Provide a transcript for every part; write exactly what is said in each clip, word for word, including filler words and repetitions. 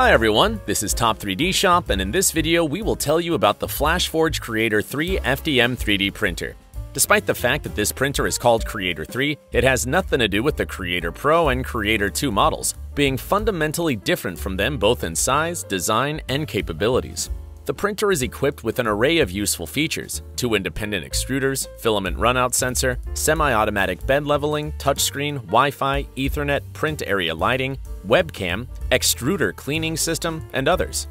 Hi everyone, this is Top three D Shop, and in this video we will tell you about the Flashforge Creator three F D M three D printer. Despite the fact that this printer is called Creator three, it has nothing to do with the Creator Pro and Creator two models, being fundamentally different from them both in size, design, and capabilities. The printer is equipped with an array of useful features: two independent extruders, filament runout sensor, semi-automatic bed leveling, touchscreen, Wi-Fi, Ethernet, print area lighting, webcam, extruder cleaning system, and others.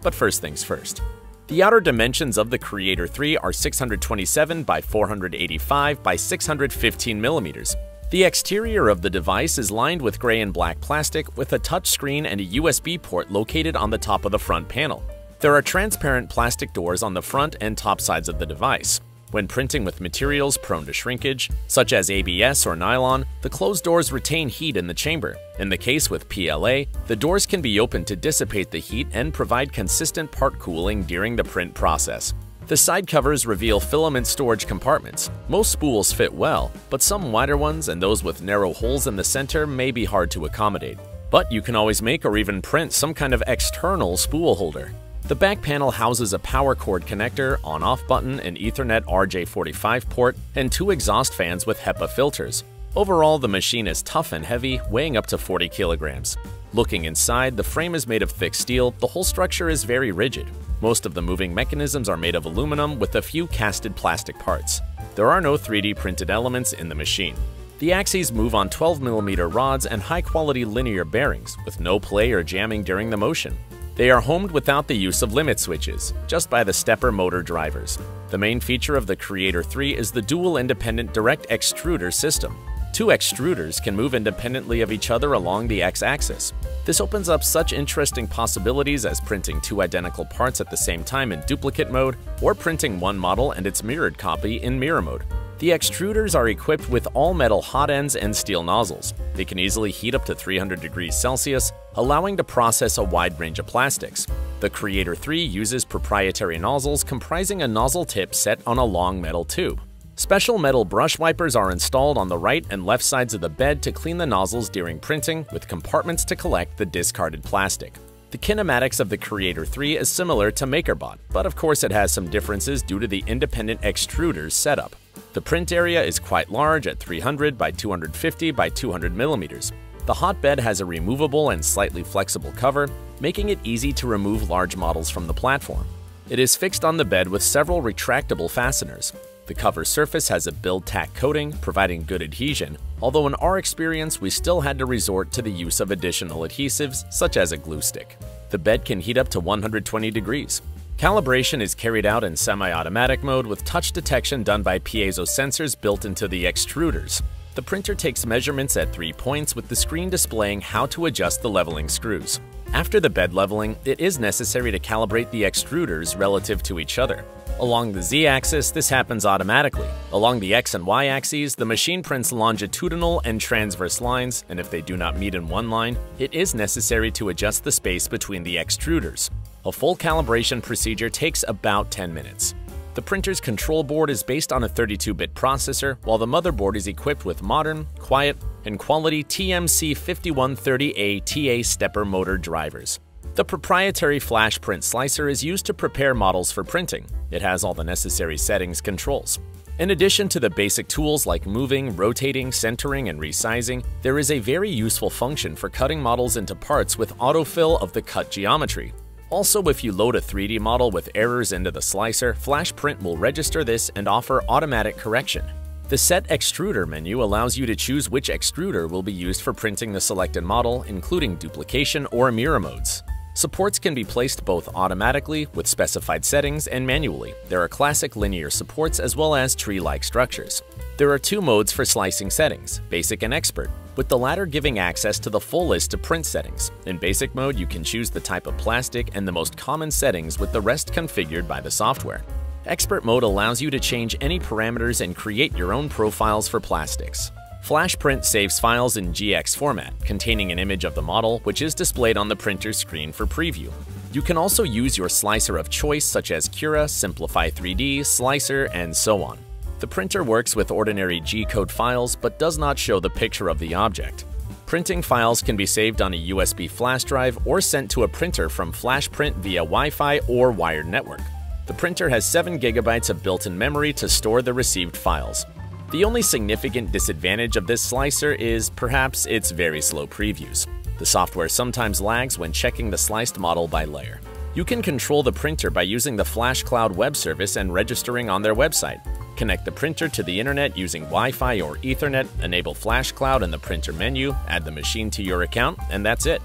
But first things first. The outer dimensions of the Creator three are six twenty-seven by four eighty-five by six fifteen millimeters. The exterior of the device is lined with gray and black plastic with a touchscreen and a U S B port located on the top of the front panel. There are transparent plastic doors on the front and top sides of the device. When printing with materials prone to shrinkage, such as A B S or nylon, the closed doors retain heat in the chamber. In the case with P L A, the doors can be opened to dissipate the heat and provide consistent part cooling during the print process. The side covers reveal filament storage compartments. Most spools fit well, but some wider ones and those with narrow holes in the center may be hard to accommodate. But you can always make or even print some kind of external spool holder. The back panel houses a power cord connector, on-off button, an Ethernet R J forty-five port, and two exhaust fans with HEPA filters. Overall, the machine is tough and heavy, weighing up to forty kilograms. Looking inside, the frame is made of thick steel, the whole structure is very rigid. Most of the moving mechanisms are made of aluminum with a few casted plastic parts. There are no three D printed elements in the machine. The axes move on twelve millimeter rods and high-quality linear bearings, with no play or jamming during the motion. They are homed without the use of limit switches, just by the stepper motor drivers. The main feature of the Creator three is the dual independent direct extruder system. Two extruders can move independently of each other along the x-axis. This opens up such interesting possibilities as printing two identical parts at the same time in duplicate mode, or printing one model and its mirrored copy in mirror mode. The extruders are equipped with all-metal hot ends and steel nozzles. They can easily heat up to three hundred degrees Celsius, allowing to process a wide range of plastics. The Creator three uses proprietary nozzles comprising a nozzle tip set on a long metal tube. Special metal brush wipers are installed on the right and left sides of the bed to clean the nozzles during printing, with compartments to collect the discarded plastic. The kinematics of the Creator three is similar to MakerBot, but of course it has some differences due to the independent extruders setup. The print area is quite large at three hundred by two fifty by two hundred millimeters. The hotbed has a removable and slightly flexible cover, making it easy to remove large models from the platform. It is fixed on the bed with several retractable fasteners. The cover surface has a build-tack coating, providing good adhesion, although in our experience we still had to resort to the use of additional adhesives, such as a glue stick. The bed can heat up to one hundred twenty degrees. Calibration is carried out in semi-automatic mode with touch detection done by piezo sensors built into the extruders. The printer takes measurements at three points with the screen displaying how to adjust the leveling screws. After the bed leveling, it is necessary to calibrate the extruders relative to each other. Along the z-axis, this happens automatically. Along the x and y-axes, the machine prints longitudinal and transverse lines, and if they do not meet in one line, it is necessary to adjust the space between the extruders. A full calibration procedure takes about ten minutes. The printer's control board is based on a thirty-two bit processor, while the motherboard is equipped with modern, quiet, and quality T M C fifty-one thirty A T A stepper motor drivers. The proprietary FlashPrint slicer is used to prepare models for printing. It has all the necessary settings controls. In addition to the basic tools like moving, rotating, centering, and resizing, there is a very useful function for cutting models into parts with autofill of the cut geometry. Also, if you load a three D model with errors into the slicer, FlashPrint will register this and offer automatic correction. The Set Extruder menu allows you to choose which extruder will be used for printing the selected model, including duplication or mirror modes. Supports can be placed both automatically, with specified settings, and manually. There are classic linear supports as well as tree-like structures. There are two modes for slicing settings, Basic and Expert, with the latter giving access to the full list of print settings. In Basic mode, you can choose the type of plastic and the most common settings, with the rest configured by the software. Expert mode allows you to change any parameters and create your own profiles for plastics. FlashPrint saves files in G X format, containing an image of the model, which is displayed on the printer's screen for preview. You can also use your slicer of choice, such as Cura, Simplify three D, Slicer, and so on. The printer works with ordinary G code files, but does not show the picture of the object. Printing files can be saved on a U S B flash drive or sent to a printer from FlashPrint via Wi-Fi or wired network. The printer has seven gigabytes of built-in memory to store the received files. The only significant disadvantage of this slicer is, perhaps, its very slow previews. The software sometimes lags when checking the sliced model by layer. You can control the printer by using the Flash Cloud web service and registering on their website. Connect the printer to the internet using Wi-Fi or Ethernet, enable Flash Cloud in the printer menu, add the machine to your account, and that's it.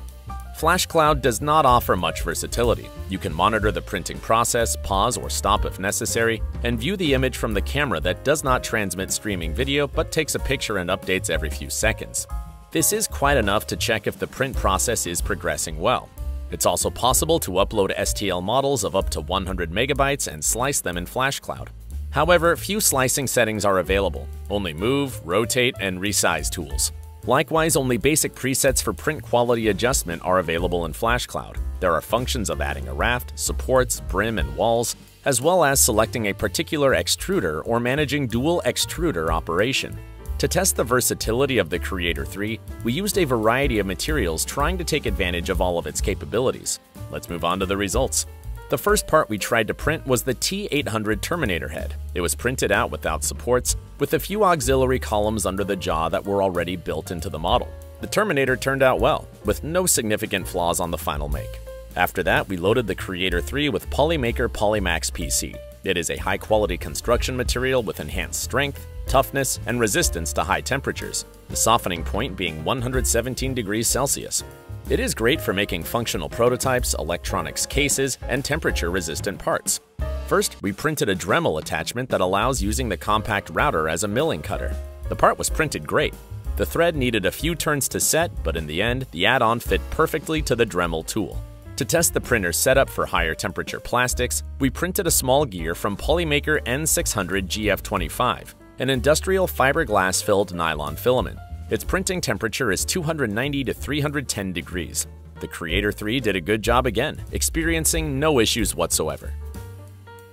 Flash Cloud does not offer much versatility. You can monitor the printing process, pause or stop if necessary, and view the image from the camera that does not transmit streaming video but takes a picture and updates every few seconds. This is quite enough to check if the print process is progressing well. It's also possible to upload S T L models of up to one hundred megabytes and slice them in Flash Cloud. However, few slicing settings are available, only move, rotate, and resize tools. Likewise, only basic presets for print quality adjustment are available in Flash Cloud. There are functions of adding a raft, supports, brim, and walls, as well as selecting a particular extruder or managing dual extruder operation. To test the versatility of the Creator three, we used a variety of materials trying to take advantage of all of its capabilities. Let's move on to the results. The first part we tried to print was the T eight hundred Terminator head. It was printed out without supports, with a few auxiliary columns under the jaw that were already built into the model. The Terminator turned out well, with no significant flaws on the final make. After that, we loaded the Creator three with Polymaker Polymax P C. It is a high-quality construction material with enhanced strength, toughness, and resistance to high temperatures, the softening point being one hundred seventeen degrees Celsius. It is great for making functional prototypes, electronics cases, and temperature-resistant parts. First, we printed a Dremel attachment that allows using the compact router as a milling cutter. The part was printed great. The thread needed a few turns to set, but in the end, the add-on fit perfectly to the Dremel tool. To test the printer's setup for higher temperature plastics, we printed a small gear from Polymaker N six hundred G F twenty-five, an industrial fiberglass-filled nylon filament. Its printing temperature is two hundred ninety to three hundred ten degrees. The Creator three did a good job again, experiencing no issues whatsoever.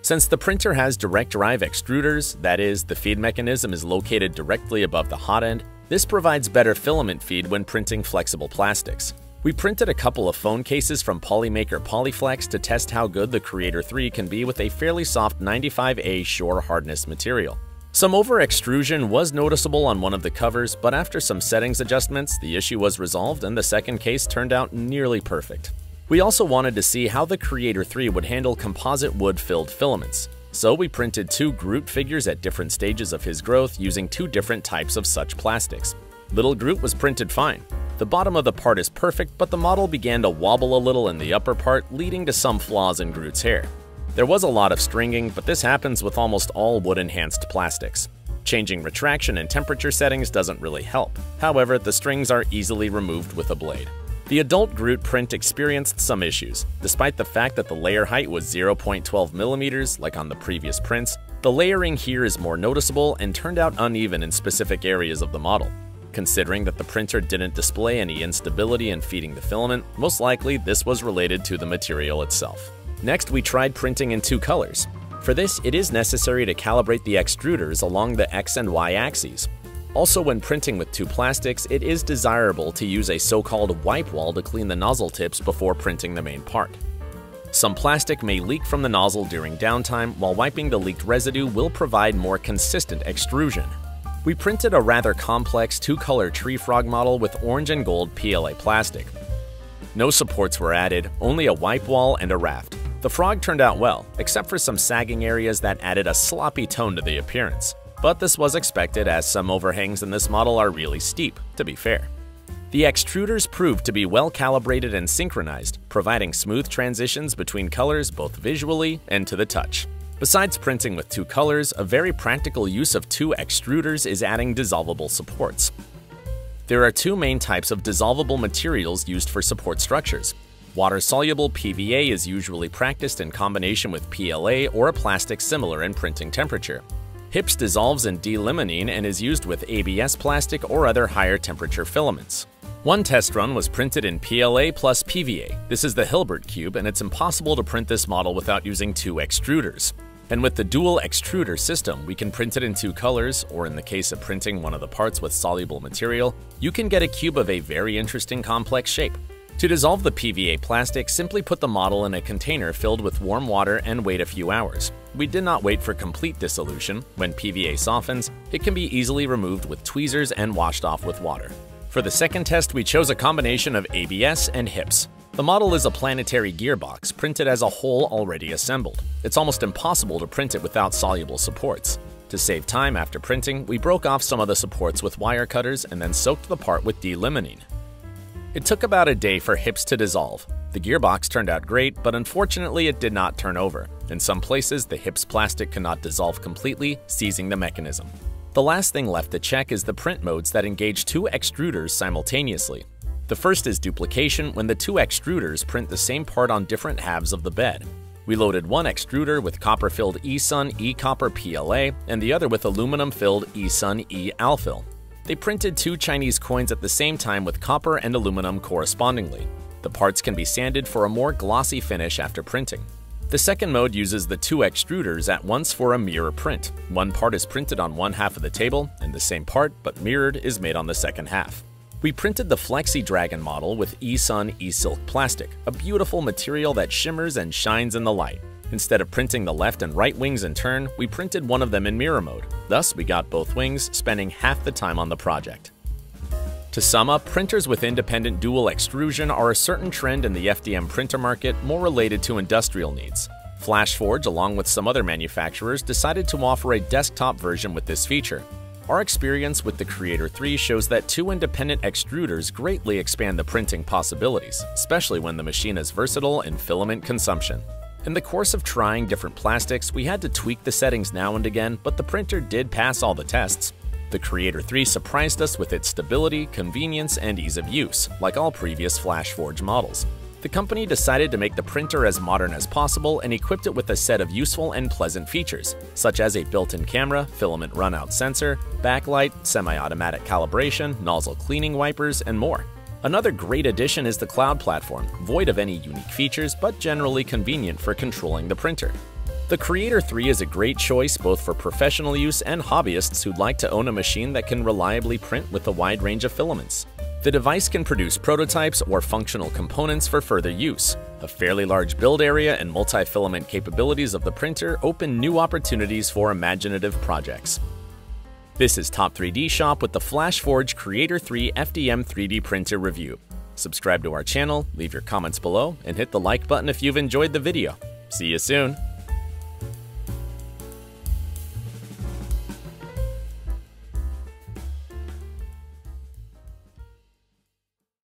Since the printer has direct drive extruders, that is, the feed mechanism is located directly above the hot end, this provides better filament feed when printing flexible plastics. We printed a couple of phone cases from Polymaker Polyflex to test how good the Creator three can be with a fairly soft ninety-five A shore hardness material. Some over-extrusion was noticeable on one of the covers, but after some settings adjustments, the issue was resolved and the second case turned out nearly perfect. We also wanted to see how the Creator three would handle composite wood-filled filaments, so we printed two Groot figures at different stages of his growth using two different types of such plastics. Little Groot was printed fine. The bottom of the part is perfect, but the model began to wobble a little in the upper part, leading to some flaws in Groot's hair. There was a lot of stringing, but this happens with almost all wood-enhanced plastics. Changing retraction and temperature settings doesn't really help. However, the strings are easily removed with a blade. The adult Groot print experienced some issues. Despite the fact that the layer height was zero point one two millimeters, like on the previous prints, the layering here is more noticeable and turned out uneven in specific areas of the model. Considering that the printer didn't display any instability in feeding the filament, most likely this was related to the material itself. Next, we tried printing in two colors. For this, it is necessary to calibrate the extruders along the X and Y axes. Also, when printing with two plastics, it is desirable to use a so-called wipe wall to clean the nozzle tips before printing the main part. Some plastic may leak from the nozzle during downtime, while wiping the leaked residue will provide more consistent extrusion. We printed a rather complex two-color tree frog model with orange and gold P L A plastic. No supports were added, only a wipe wall and a raft. The frog turned out well, except for some sagging areas that added a sloppy tone to the appearance. But this was expected as some overhangs in this model are really steep, to be fair. The extruders proved to be well calibrated and synchronized, providing smooth transitions between colors both visually and to the touch. Besides printing with two colors, a very practical use of two extruders is adding dissolvable supports. There are two main types of dissolvable materials used for support structures. Water-soluble P V A is usually practiced in combination with P L A or a plastic similar in printing temperature. HIPS dissolves in D-limonene and is used with A B S plastic or other higher temperature filaments. One test run was printed in P L A plus P V A. This is the Hilbert cube, and it's impossible to print this model without using two extruders. And with the dual extruder system, we can print it in two colors, or in the case of printing one of the parts with soluble material, you can get a cube of a very interesting complex shape. To dissolve the P V A plastic, simply put the model in a container filled with warm water and wait a few hours. We did not wait for complete dissolution. When P V A softens, it can be easily removed with tweezers and washed off with water. For the second test, we chose a combination of A B S and HIPS. The model is a planetary gearbox, printed as a whole already assembled. It's almost impossible to print it without soluble supports. To save time after printing, we broke off some of the supports with wire cutters and then soaked the part with D-limonene. It took about a day for HIPS to dissolve. The gearbox turned out great, but unfortunately it did not turn over. In some places, the HIPS plastic could not dissolve completely, seizing the mechanism. The last thing left to check is the print modes that engage two extruders simultaneously. The first is duplication, when the two extruders print the same part on different halves of the bed. We loaded one extruder with copper-filled eSun eCopper P L A and the other with aluminum-filled eSun eAlfil. They printed two Chinese coins at the same time with copper and aluminum correspondingly. The parts can be sanded for a more glossy finish after printing. The second mode uses the two extruders at once for a mirror print. One part is printed on one half of the table, and the same part, but mirrored, is made on the second half. We printed the Flexi Dragon model with eSun eSilk plastic, a beautiful material that shimmers and shines in the light. Instead of printing the left and right wings in turn, we printed one of them in mirror mode. Thus, we got both wings, spending half the time on the project. To sum up, printers with independent dual extrusion are a certain trend in the F D M printer market, more related to industrial needs. Flashforge, along with some other manufacturers, decided to offer a desktop version with this feature. Our experience with the Creator three shows that two independent extruders greatly expand the printing possibilities, especially when the machine is versatile in filament consumption. In the course of trying different plastics, we had to tweak the settings now and again, but the printer did pass all the tests. The Creator three surprised us with its stability, convenience, and ease of use, like all previous Flashforge models. The company decided to make the printer as modern as possible and equipped it with a set of useful and pleasant features, such as a built-in camera, filament runout sensor, backlight, semi-automatic calibration, nozzle cleaning wipers, and more. Another great addition is the cloud platform, void of any unique features but generally convenient for controlling the printer. The Creator three is a great choice both for professional use and hobbyists who'd like to own a machine that can reliably print with a wide range of filaments. The device can produce prototypes or functional components for further use. A fairly large build area and multi-filament capabilities of the printer open new opportunities for imaginative projects. This is Top three D Shop with the Flashforge Creator three F D M three D printer review. Subscribe to our channel, leave your comments below, and hit the like button if you've enjoyed the video. See you soon!